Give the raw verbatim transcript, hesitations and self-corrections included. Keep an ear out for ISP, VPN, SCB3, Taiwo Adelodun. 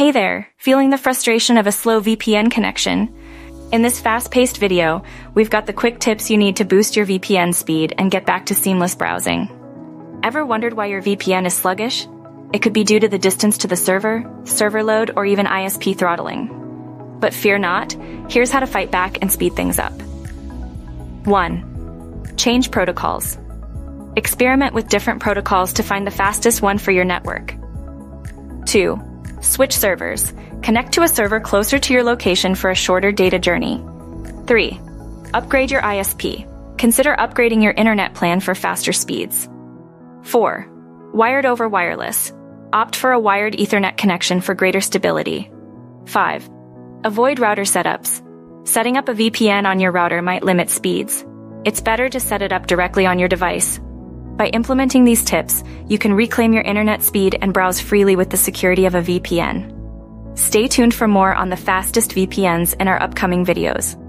Hey there, feeling the frustration of a slow V P N connection? In this fast-paced video, we've got the quick tips you need to boost your V P N speed and get back to seamless browsing. Ever wondered why your V P N is sluggish? It could be due to the distance to the server, server load, or even I S P throttling. But fear not, here's how to fight back and speed things up. one. Change protocols. Experiment with different protocols to find the fastest one for your network. two. Switch servers. Connect to a server closer to your location for a shorter data journey. three. Upgrade your I S P. Consider upgrading your internet plan for faster speeds. four. Wired over wireless. Opt for a wired Ethernet connection for greater stability. five. Avoid router setups. Setting up a V P N on your router might limit speeds. It's better to set it up directly on your device. By implementing these tips, you can reclaim your internet speed and browse freely with the security of a V P N. Stay tuned for more on the fastest V P Ns in our upcoming videos.